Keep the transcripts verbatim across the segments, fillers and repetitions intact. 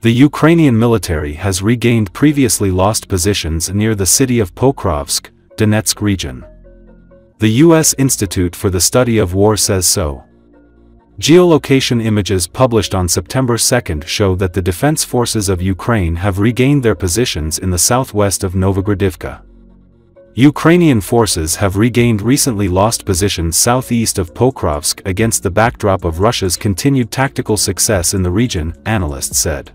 The Ukrainian military has regained previously lost positions near the city of Pokrovsk, Donetsk region. The U S Institute for the Study of War says so. Geolocation images published on September second show that the defense forces of Ukraine have regained their positions in the southwest of Novogrodivka. Ukrainian forces have regained recently lost positions southeast of Pokrovsk against the backdrop of Russia's continued tactical success in the region, analysts said.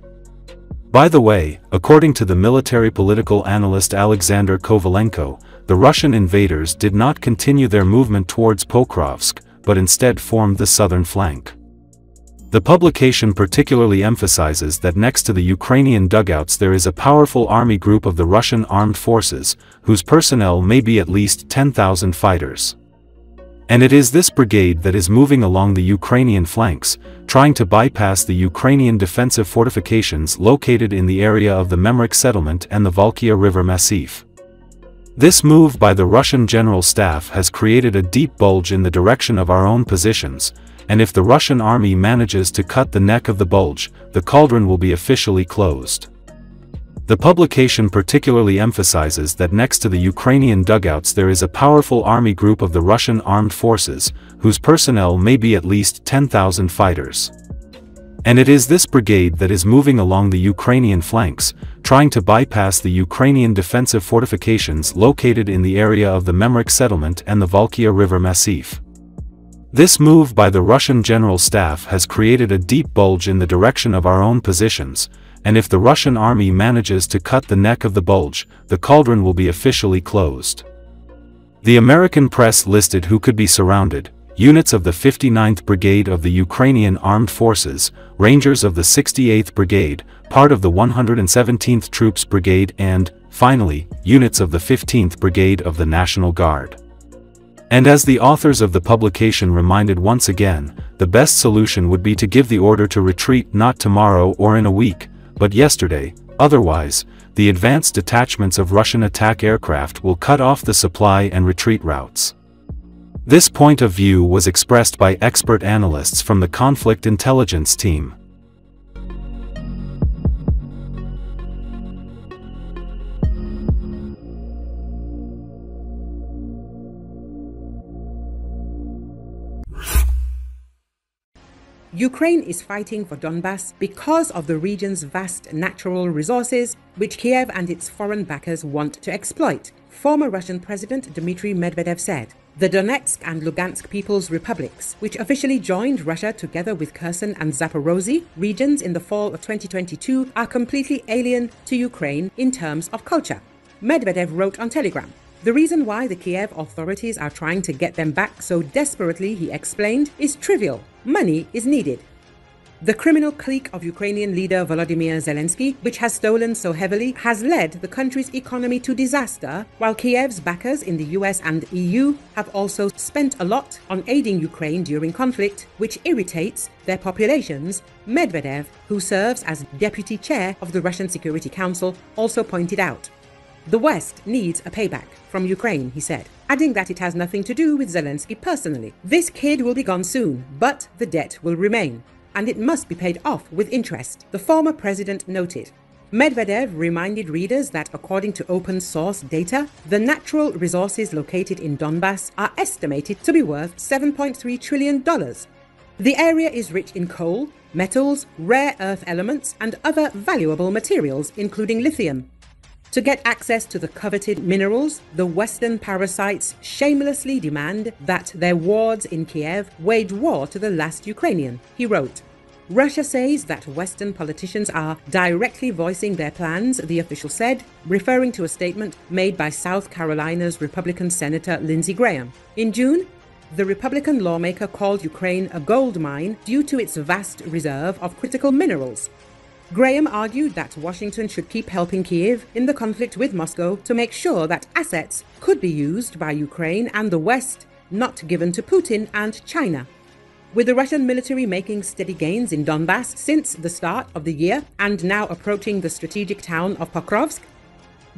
By the way, according to the military political analyst Alexander Kovalenko, the Russian invaders did not continue their movement towards Pokrovsk, but instead formed the southern flank. The publication particularly emphasizes that next to the Ukrainian dugouts there is a powerful army group of the Russian Armed Forces, whose personnel may be at least ten thousand fighters. And it is this brigade that is moving along the Ukrainian flanks, trying to bypass the Ukrainian defensive fortifications located in the area of the Memrik settlement and the Volchya River massif. This move by the Russian General Staff has created a deep bulge in the direction of our own positions, and if the Russian army manages to cut the neck of the bulge, the cauldron will be officially closed. The publication particularly emphasizes that next to the Ukrainian dugouts there is a powerful army group of the Russian Armed Forces, whose personnel may be at least ten thousand fighters. And it is this brigade that is moving along the Ukrainian flanks, trying to bypass the Ukrainian defensive fortifications located in the area of the Memrik settlement and the Volchya River massif. This move by the Russian General Staff has created a deep bulge in the direction of our own positions, and if the Russian army manages to cut the neck of the bulge, the cauldron will be officially closed. The American press listed who could be surrounded: units of the fifty-ninth Brigade of the Ukrainian Armed Forces, Rangers of the sixty-eighth Brigade, part of the one hundred seventeenth Troops Brigade and, finally, units of the fifteenth Brigade of the National Guard. And as the authors of the publication reminded once again, the best solution would be to give the order to retreat not tomorrow or in a week, but yesterday. Otherwise, the advanced detachments of Russian attack aircraft will cut off the supply and retreat routes. This point of view was expressed by expert analysts from the Conflict Intelligence Team. Ukraine is fighting for Donbass because of the region's vast natural resources, which Kiev and its foreign backers want to exploit, former Russian President Dmitry Medvedev said. The Donetsk and Lugansk People's Republics, which officially joined Russia together with Kherson and Zaporozhye regions in the fall of twenty twenty-two, are completely alien to Ukraine in terms of culture. Medvedev wrote on Telegram, "The reason why the Kiev authorities are trying to get them back so desperately," he explained, "is trivial. Money is needed." The criminal clique of Ukrainian leader Volodymyr Zelensky, which has stolen so heavily, has led the country's economy to disaster, while Kiev's backers in the U S and E U have also spent a lot on aiding Ukraine during conflict, which irritates their populations, Medvedev, who serves as deputy chair of the Russian Security Council, also pointed out. "The West needs a payback from Ukraine," he said, adding that it has nothing to do with Zelensky personally. "This kid will be gone soon, but the debt will remain, and it must be paid off with interest," the former president noted. Medvedev reminded readers that according to open source data, the natural resources located in Donbass are estimated to be worth seven point three trillion dollars. The area is rich in coal, metals, rare earth elements, and other valuable materials, including lithium. To get access to the coveted minerals, the Western parasites shamelessly demand that their wards in Kiev wage war to the last Ukrainian, he wrote. Russia says that Western politicians are directly voicing their plans, the official said, referring to a statement made by South Carolina's Republican Senator Lindsey Graham. In June, the Republican lawmaker called Ukraine a gold mine due to its vast reserve of critical minerals. Graham argued that Washington should keep helping Kyiv in the conflict with Moscow to make sure that assets could be used by Ukraine and the West, not given to Putin and China. With the Russian military making steady gains in Donbass since the start of the year and now approaching the strategic town of Pokrovsk,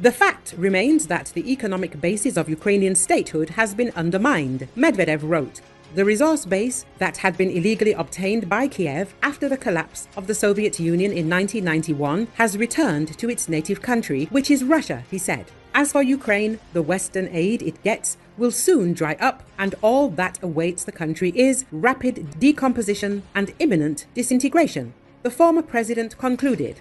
the fact remains that the economic basis of Ukrainian statehood has been undermined, Medvedev wrote. the resource base that had been illegally obtained by Kiev after the collapse of the Soviet Union in nineteen ninety-one has returned to its native country, which is Russia, he said. As for Ukraine, the Western aid it gets will soon dry up, and all that awaits the country is rapid decomposition and imminent disintegration. The former president concluded,